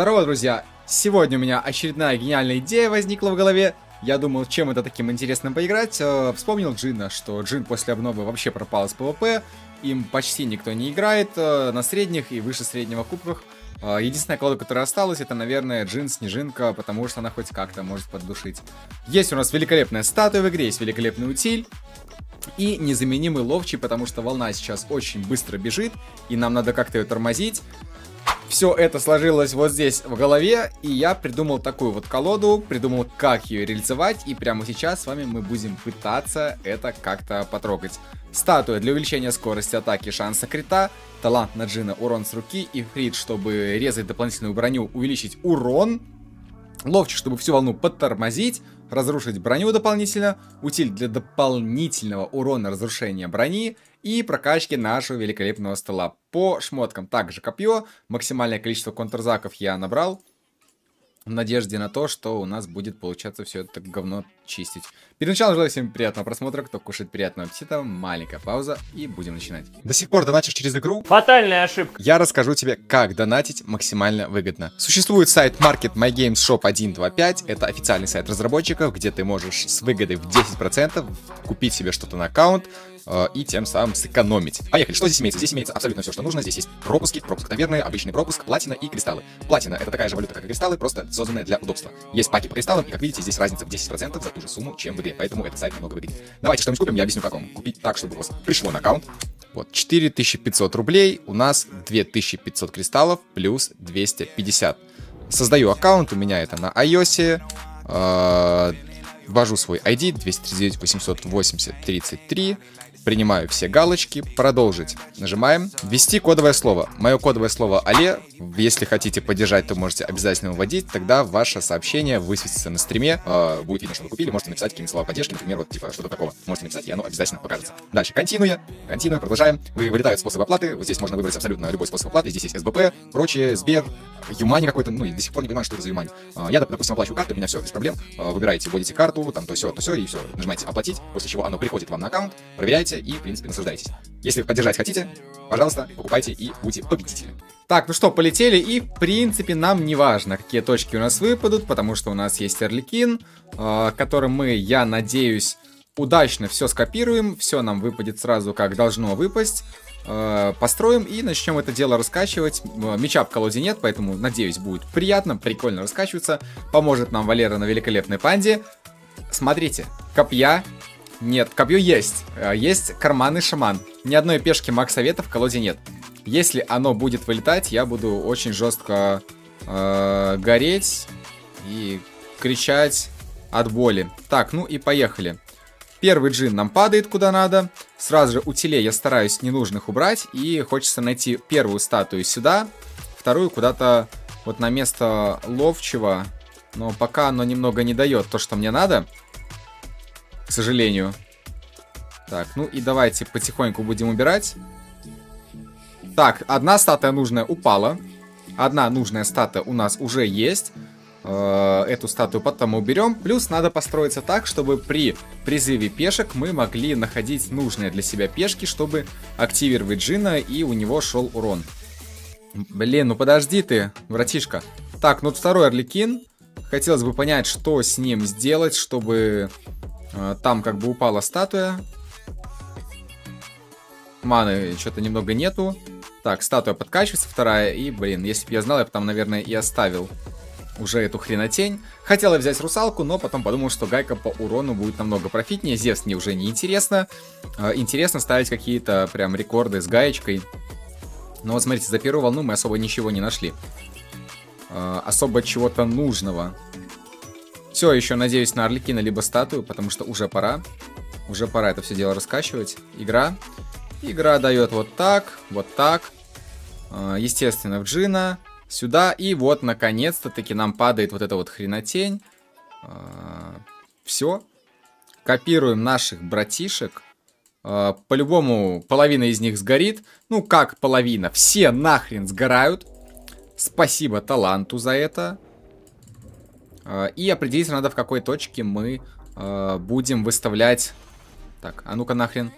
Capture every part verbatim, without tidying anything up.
Здорово, друзья! Сегодня у меня очередная гениальная идея возникла в голове. Я думал, чем это таким интересным поиграть. Вспомнил Джина, что Джин после обновы вообще пропал из ПВП. Им почти никто не играет на средних и выше среднего кубках. Единственная колода, которая осталась, это, наверное, Джин-Снежинка, потому что она хоть как-то может поддушить. Есть у нас великолепная статуя в игре, есть великолепный утиль. И незаменимый ловчий, потому что волна сейчас очень быстро бежит, и нам надо как-то ее тормозить. Все это сложилось вот здесь в голове, и я придумал такую вот колоду, придумал, как ее реализовать, и прямо сейчас с вами мы будем пытаться это как-то потрогать. Статуя для увеличения скорости атаки, шанса крита, талант на Джина, урон с руки, и Ифрит, чтобы резать дополнительную броню, увеличить урон, ловчий, чтобы всю волну подтормозить, разрушить броню дополнительно, утиль для дополнительного урона разрушения брони и прокачки нашего великолепного стола. По шмоткам также копье, максимальное количество контрзаков я набрал, в надежде на то, что у нас будет получаться все это говно чистить. Перед началом желаю всем приятного просмотра, кто кушает, приятного аппетита, маленькая пауза и будем начинать. До сих пор донатишь через игру? Фатальная ошибка. Я расскажу тебе, как донатить максимально выгодно. Существует сайт market my Games Shop один два пять, это официальный сайт разработчиков, где ты можешь с выгодой в десять процентов купить себе что-то на аккаунт, и тем самым сэкономить. Поехали, что здесь имеется? Здесь имеется абсолютно все, что нужно. Здесь есть пропуски, пропуск таверны, обычный пропуск, платина и кристаллы. Платина — это такая же валюта, как и кристаллы, просто созданная для удобства. Есть паки по кристаллам, и как видите, здесь разница в десять процентов за ту же сумму, чем в игре, поэтому этот сайт немного выгоднее. Давайте что-нибудь купим, я объясню как вам. Купить так, чтобы у вас пришло на аккаунт. Вот, четыре тысячи пятьсот рублей, у нас две тысячи пятьсот кристаллов плюс двести пятьдесят. Создаю аккаунт, у меня это на iOS, ввожу свой ай ди двести тридцать девять восемьсот восемьдесят тридцать три, принимаю все галочки, продолжить, нажимаем, ввести кодовое слово, мое кодовое слово эй эл и, если хотите поддержать, то можете обязательно вводить, тогда ваше сообщение высветится на стриме, э, будет видно, что вы купили, можете написать какие-нибудь слова поддержки, например, вот типа что-то такого, можете написать, и оно обязательно покажется. Дальше, континуя, континуя, продолжаем, вы вылетают способы оплаты, вот здесь можно выбрать абсолютно любой способ оплаты, здесь есть эс бэ пэ, прочее, Сбер, Юмани какой-то, ну, я до сих пор не понимаю, что это за Юмани. э, я, допустим, оплачу картой, у меня все, без проблем, э, выбираете, вводите карту, там, то все, то все, и все, нажимаете оплатить, после чего оно приходит вам на аккаунт, проверяете, и, в принципе, наслаждайтесь. Если поддержать хотите, пожалуйста, покупайте и будьте победителями. Так, ну что, полетели, и, в принципе, нам не важно, какие точки у нас выпадут, потому что у нас есть Эрликин, э, которым мы, я надеюсь, удачно все скопируем, все нам выпадет сразу, как должно выпасть, э, построим и начнем это дело раскачивать. Меча в колоде нет, поэтому, надеюсь, будет приятно, прикольно раскачиваться. Поможет нам Валера на великолепной панде. Смотрите, копья... Нет, копье есть. Есть карманный шаман. Ни одной пешки маг-совета в колоде нет. Если оно будет вылетать, я буду очень жестко э, гореть и кричать от боли. Так, ну и поехали. Первый джин нам падает куда надо. Сразу же утилей я стараюсь ненужных убрать. И хочется найти первую статую сюда, вторую куда-то вот на место ловчего. Но пока оно немного не дает то, что мне надо, к сожалению. Так, ну и давайте потихоньку будем убирать. Так, одна статуя нужная упала. Одна нужная статуя у нас уже есть. Эту статую потом уберем. Плюс надо построиться так, чтобы при призыве пешек мы могли находить нужные для себя пешки, чтобы активировать джина, и у него шел урон. Блин, ну подожди ты, братишка. Так, ну второй Эрликин. Хотелось бы понять, что с ним сделать, чтобы... Там как бы упала статуя. Маны что-то немного нету. Так, статуя подкачивается, вторая. И, блин, если бы я знал, я бы там, наверное, и оставил уже эту хренотень. Хотела взять русалку, но потом подумал, что гайка по урону будет намного профитнее. Зевс мне уже не интересно. Интересно ставить какие-то прям рекорды с гаечкой. Но вот смотрите, за первую волну мы особо ничего не нашли. Особо чего-то нужного. Все, еще надеюсь на Эрликина либо статую, потому что уже пора. Уже пора это все дело раскачивать. Игра. Игра дает вот так, вот так. Естественно, в джина. Сюда. И вот, наконец-то-таки, нам падает вот эта вот хренотень. Все. Копируем наших братишек. По-любому, половина из них сгорит. Ну, как половина? Все нахрен сгорают. Спасибо таланту за это. И определить надо, в какой точке мы э, будем выставлять. Так, а ну-ка нахрен.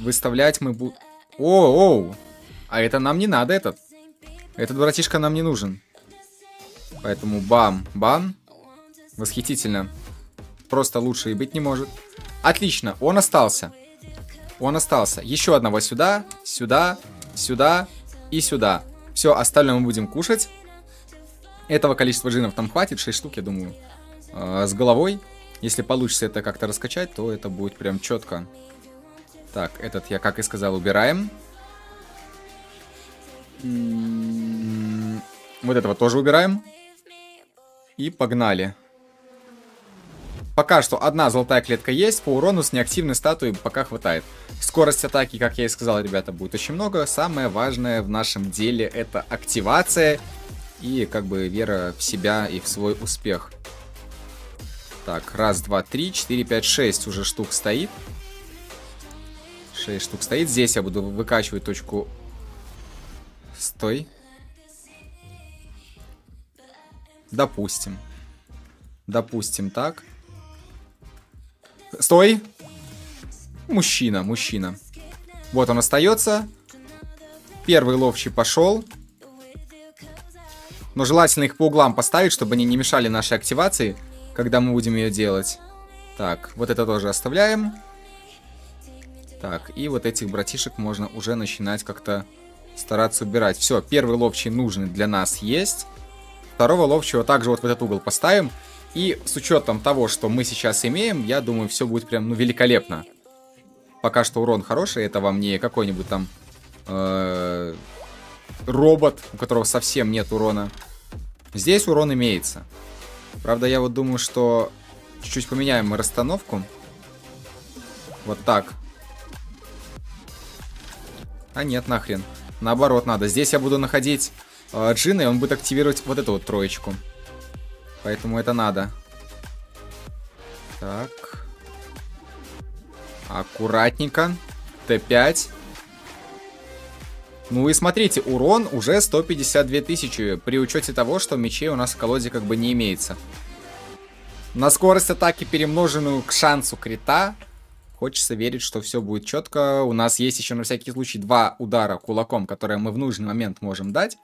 Выставлять мы будем. О, о, а это нам не надо, этот. Этот братишка нам не нужен. Поэтому бам, бан. Восхитительно. Просто лучше и быть не может. Отлично, он остался. Он остался. Еще одного сюда, сюда, сюда и сюда. Все, остальное мы будем кушать. Этого количества джинов там хватит, шесть штук, я думаю. Э, с головой. Если получится это как-то раскачать, то это будет прям четко. Так, этот я, как и сказал, убираем. Вот этого тоже убираем. И погнали. Пока что одна золотая клетка есть. По урону с неактивной статуей пока хватает. Скорость атаки, как я и сказал, ребята, будет очень много. Самое важное в нашем деле — это активация. И как бы вера в себя и в свой успех. Так, раз, два, три, четыре, пять, шесть уже штук стоит. Шесть штук стоит. Здесь я буду выкачивать точку... Стой. Допустим. Допустим, так. Стой. Мужчина, мужчина. Вот он остается. Первый ловчий пошел. Но желательно их по углам поставить, чтобы они не мешали нашей активации, когда мы будем ее делать. Так, вот это тоже оставляем. Так, и вот этих братишек можно уже начинать как-то стараться убирать. Все, первый ловчий нужный для нас есть. Второго ловчего также вот в этот угол поставим. И с учетом того, что мы сейчас имеем, я думаю, все будет прям, ну, великолепно. Пока что урон хороший. Это во мне какой-нибудь там э-э- робот, у которого совсем нет урона. Здесь урон имеется. Правда, я вот думаю, что чуть-чуть поменяем мы расстановку. Вот так. А нет, нахрен. Наоборот надо. Здесь я буду находить э, джина, и он будет активировать вот эту вот троечку. Поэтому это надо. Так. Аккуратненько. тэ пять. Ну и смотрите, урон уже сто пятьдесят две тысячи, при учете того, что мечей у нас в колоде как бы не имеется. На скорость атаки, перемноженную к шансу крита, хочется верить, что все будет четко. У нас есть еще на всякий случай два удара кулаком, которые мы в нужный момент можем дать.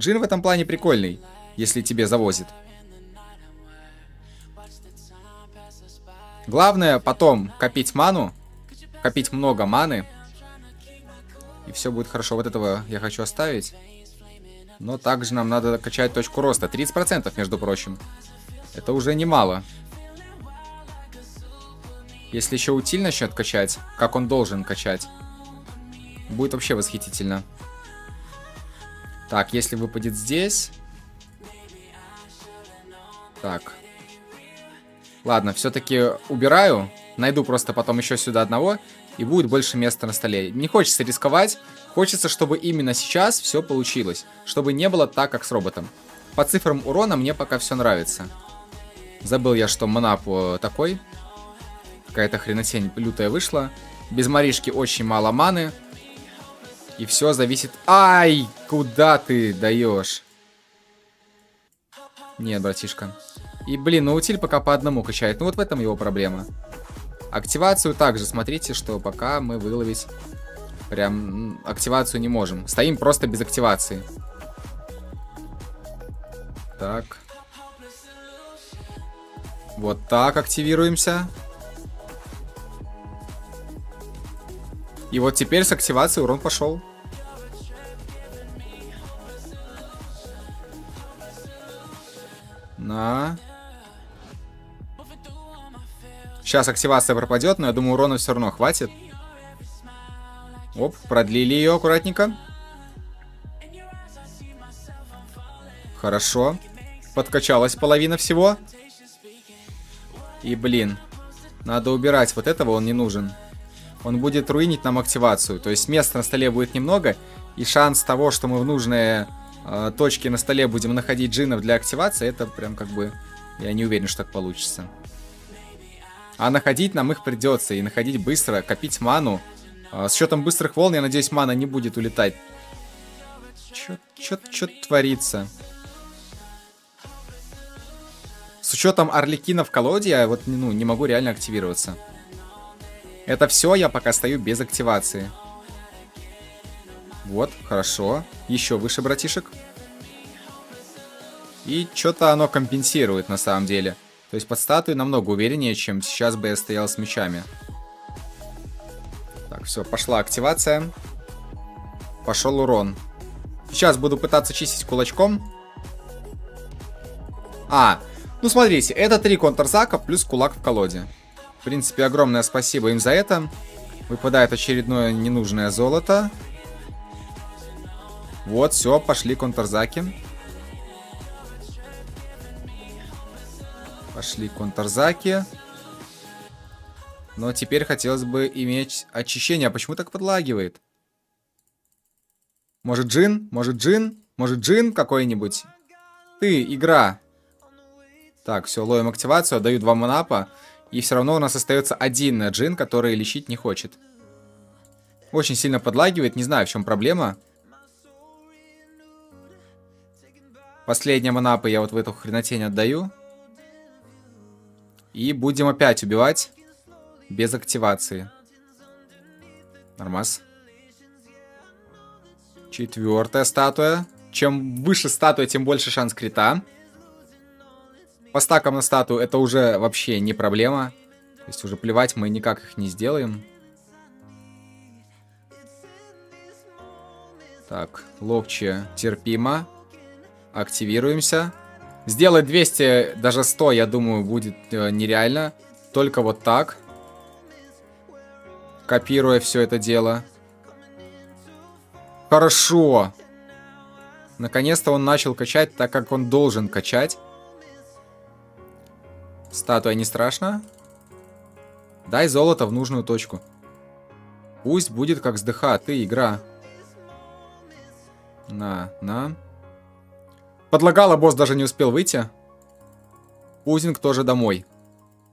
Джин в этом плане прикольный, если тебе завозит. Главное потом копить ману, копить много маны, и все будет хорошо. Вот этого я хочу оставить. Но также нам надо качать точку роста. тридцать процентов, между прочим. Это уже немало. Если еще утиль начнет качать, как он должен качать, будет вообще восхитительно. Так, если выпадет здесь... Так. Ладно, все-таки убираю. Найду просто потом еще сюда одного, и будет больше места на столе. Не хочется рисковать. Хочется, чтобы именно сейчас все получилось. Чтобы не было так, как с роботом. По цифрам урона мне пока все нравится. Забыл я, что манап такой. Какая-то хренотень лютая вышла. Без Маришки очень мало маны. И все зависит... Ай! Куда ты даешь? Нет, братишка. И, блин, ну утиль пока по одному качает. Ну вот в этом его проблема. Активацию также смотрите, что пока мы выловить прям активацию не можем. Стоим просто без активации. Так. Вот так активируемся. И вот теперь с активацией урон пошел. На. Сейчас активация пропадет, но я думаю, урона все равно хватит. Оп, продлили ее аккуратненько. Хорошо. Подкачалась половина всего. И, блин, надо убирать вот этого, он не нужен. Он будет руинить нам активацию. То есть места на столе будет немного. И шанс того, что мы в нужные э, точки на столе будем находить джинов для активации, это прям как бы... Я не уверен, что так получится. А находить нам их придется. И находить быстро, копить ману. Э, с счетом быстрых волн, я надеюсь, мана не будет улетать. Чё, чё, чё творится? С учетом Эрликина в колоде я вот, ну, не могу реально активироваться. Это все, я пока стою без активации. Вот, хорошо. Еще выше, братишек. И что-то оно компенсирует на самом деле. То есть под статую намного увереннее, чем сейчас бы я стоял с мечами. Так, все, пошла активация. Пошел урон. Сейчас буду пытаться чистить кулачком. А, ну смотрите, это три контрзака плюс кулак в колоде. В принципе, огромное спасибо им за это. Выпадает очередное ненужное золото. Вот, все, пошли контрзаки. Пошли контрзаки. Но теперь хотелось бы иметь очищение. А почему так подлагивает? Может джин? Может джин? Может джин какой-нибудь? Ты, игра. Так, все, ловим активацию, даю два манапа. И все равно у нас остается один джин, который лечить не хочет. Очень сильно подлагивает, не знаю, в чем проблема. Последняя манапа я вот в эту хренотень отдаю. И будем опять убивать без активации. Нормас. Четвертая статуя. Чем выше статуя, тем больше шанс крита. По стакам на статую это уже вообще не проблема. То есть уже плевать, мы никак их не сделаем. Так, ловче, терпимо. Активируемся. Сделать двести, даже сто, я думаю, будет э, нереально. Только вот так. Копируя все это дело. Хорошо. Наконец-то он начал качать так, как он должен качать. Статуя не страшна. Дай золото в нужную точку. Пусть будет как с ДХ, ты игра. На, на. Подлагала, босс даже не успел выйти. Пузинг тоже домой.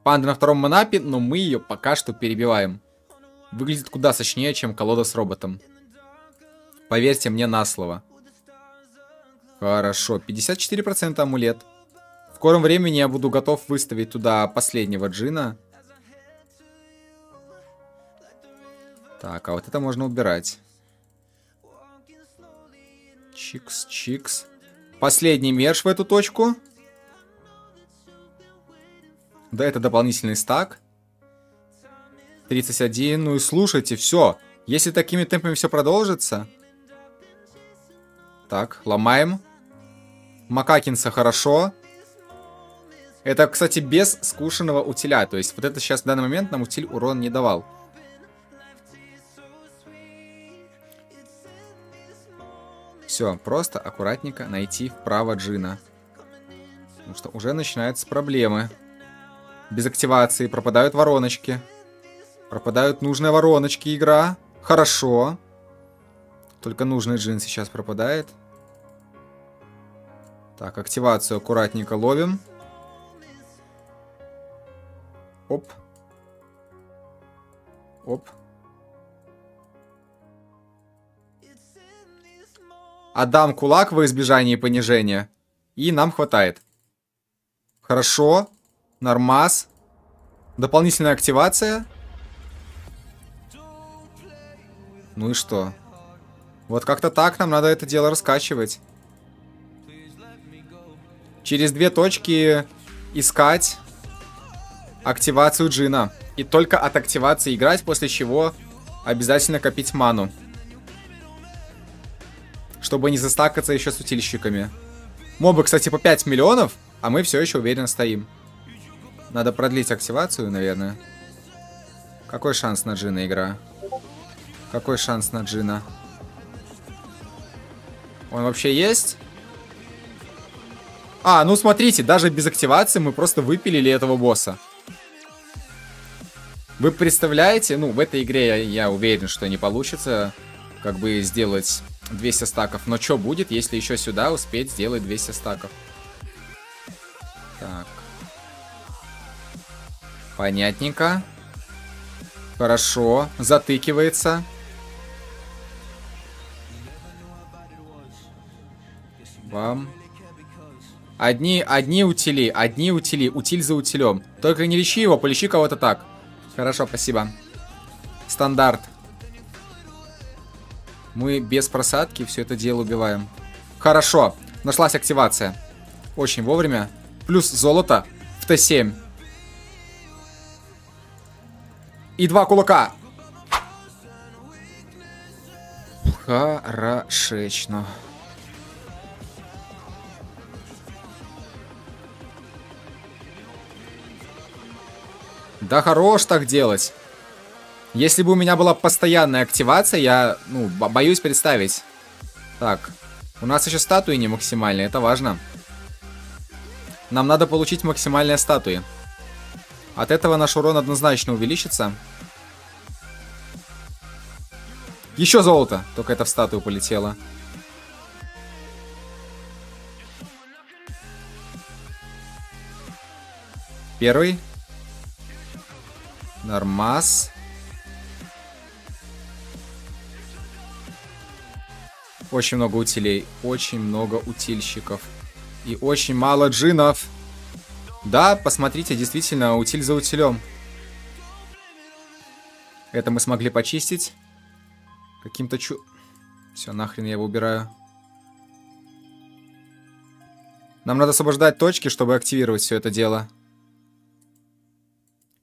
Панда на втором манапе, но мы ее пока что перебиваем. Выглядит куда сочнее, чем колода с роботом. Поверьте мне на слово. Хорошо, пятьдесят четыре процента амулет. В скором времени я буду готов выставить туда последнего джина. Так, а вот это можно убирать. Чикс, чикс. Последний мерш в эту точку. Да, это дополнительный стак. тридцать один. Ну и слушайте, все. Если такими темпами все продолжится. Так, ломаем. Макакинса хорошо. Это, кстати, без скушенного утиля. То есть вот это сейчас в данный момент нам утиль урон не давал. Все, просто аккуратненько найти вправо джина. Потому что уже начинаются проблемы. Без активации пропадают вороночки. Пропадают нужные вороночки, игра. Хорошо. Только нужный джин сейчас пропадает. Так, активацию аккуратненько ловим. Оп. Оп. Отдам кулак во избежание понижения. И нам хватает. Хорошо. Нормас. Дополнительная активация. Ну и что? Вот как-то так нам надо это дело раскачивать. Через две точки искать активацию джина. И только от активации играть, после чего обязательно копить ману. Чтобы не застакаться еще с утильщиками. Мобы, кстати, по пять миллионов, а мы все еще уверенно стоим. Надо продлить активацию, наверное. Какой шанс на джина, игра? Какой шанс на джина? Он вообще есть? А, ну смотрите, даже без активации мы просто выпилили этого босса. Вы представляете, ну, в этой игре я, я уверен, что не получится как бы сделать двести стаков. Но что будет, если еще сюда успеть сделать двести стаков? Так. Понятненько. Хорошо. Затыкивается. Бам. Одни, одни утили, одни утили. Утиль за утилем. Только не лечи его, полечи кого-то так. Хорошо, спасибо. Стандарт. Мы без просадки все это дело убиваем. Хорошо, нашлась активация. Очень вовремя. Плюс золото в тэ семь. И два кулака. Хорошечно. Да хорош так делать. Если бы у меня была постоянная активация, я, ну, боюсь представить. Так, у нас еще статуи не максимальные, это важно. Нам надо получить максимальные статуи. От этого наш урон однозначно увеличится. Еще золото, только это в статую полетело. Первый. Нормас. Очень много утилей, очень много утильщиков и очень мало джинов. Да, посмотрите, действительно, утиль за утилем. Это мы смогли почистить. Каким-то чу... Все, нахрен я его убираю. Нам надо освобождать точки, чтобы активировать все это дело.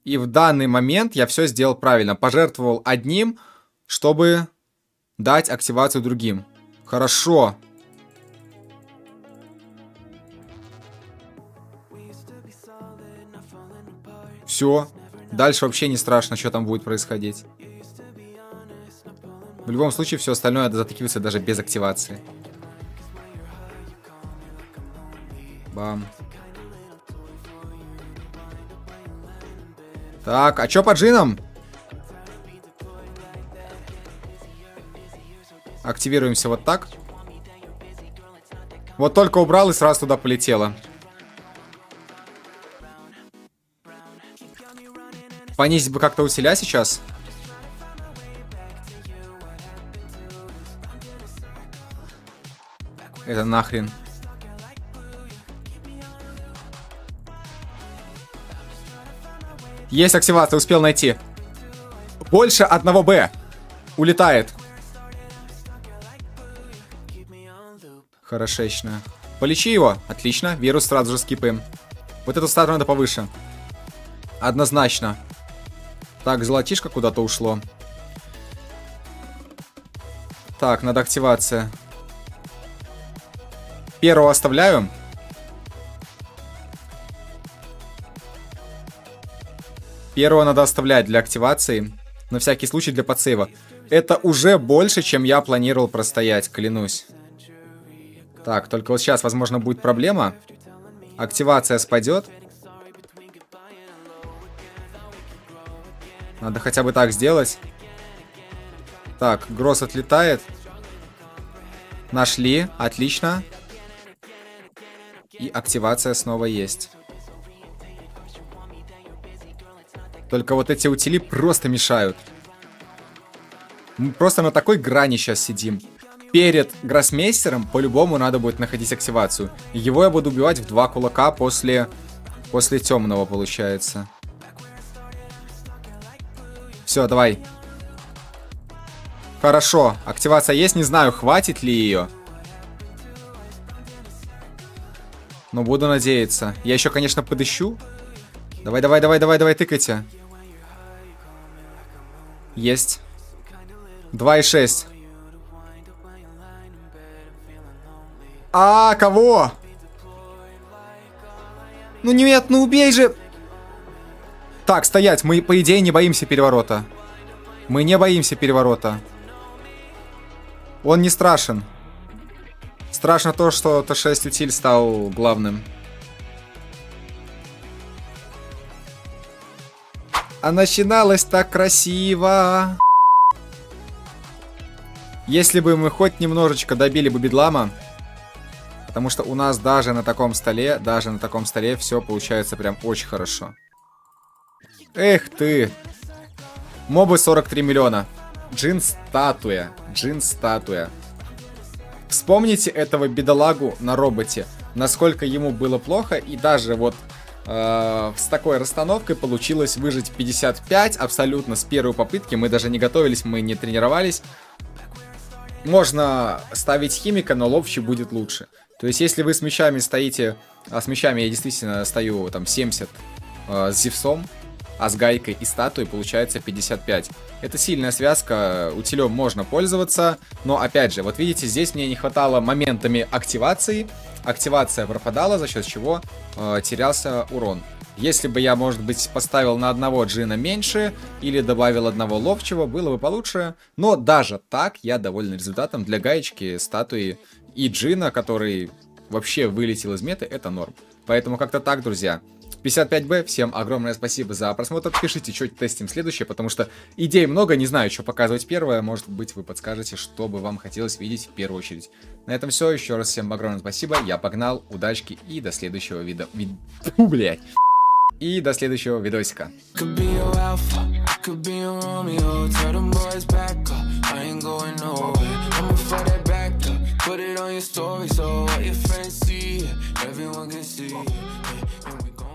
И в данный момент я все сделал правильно. Пожертвовал одним, чтобы дать активацию другим. Хорошо. Все. Дальше вообще не страшно, что там будет происходить. В любом случае, все остальное затыкивается даже без активации. Бам. Так, а чё по джинам? Активируемся вот так. Вот только убрал и сразу туда полетело. Понизить бы как-то усиля сейчас. Это нахрен. Есть активация, успел найти. Больше одного Б. Улетает. Хорошечно. Полечи его. Отлично. Вирус сразу же скипаем. Вот эту статую надо повыше. Однозначно. Так, золотишко куда-то ушло. Так, надо активация. Первого оставляю. Первого надо оставлять для активации. На всякий случай для подсейва. Это уже больше, чем я планировал простоять, клянусь. Так, только вот сейчас, возможно, будет проблема. Активация спадет. Надо хотя бы так сделать. Так, Гросс отлетает. Нашли, отлично. И активация снова есть. Только вот эти утили просто мешают. Мы просто на такой грани сейчас сидим. Перед гроссмейстером по-любому надо будет находить активацию. Его я буду убивать в два кулака после, после темного, получается. Все, давай. Хорошо. Активация есть. Не знаю, хватит ли ее. Но буду надеяться. Я еще, конечно, подыщу. Давай, давай, давай, давай, давай, тыкайте. Есть. два и шесть. А, кого? Ну нет, ну убей же. Так, стоять, мы по идее не боимся переворота. Мы не боимся переворота. Он не страшен. Страшно то, что тэ шесть утиль стал главным. А начиналось так красиво. Если бы мы хоть немножечко добили бы бедлама. Потому что у нас даже на таком столе, даже на таком столе все получается прям очень хорошо. Эх ты. Мобы сорок три миллиона. Джин-статуя. Джин-статуя. Вспомните этого бедолагу на роботе. Насколько ему было плохо. И даже вот э, с такой расстановкой получилось выжить пятьдесят пять. Абсолютно с первой попытки. Мы даже не готовились, мы не тренировались. Можно ставить химика, но ловчий будет лучше. То есть, если вы с мечами стоите... А с мечами я действительно стою там семьдесят э, с Зевсом, а с гайкой и статуей получается пятьдесят пять. Это сильная связка, утилем можно пользоваться, но опять же, вот видите, здесь мне не хватало моментами активации. Активация пропадала, за счет чего э, терялся урон. Если бы я, может быть, поставил на одного джина меньше или добавил одного ловчего, было бы получше. Но даже так я доволен результатом для гаечки, статуи и джина, который вообще вылетел из меты, это норм. Поэтому как-то так, друзья. пятьдесят пять бэ, всем огромное спасибо за просмотр. Пишите, что тестим следующее, потому что идей много, не знаю, что показывать первое. Может быть, вы подскажете, что бы вам хотелось видеть в первую очередь. На этом все. Еще раз всем огромное спасибо. Я погнал, удачки и до следующего вида. Вид... Фу, блядь. И до следующего видосика. Put it on your story so all your friends see it. Everyone can see it.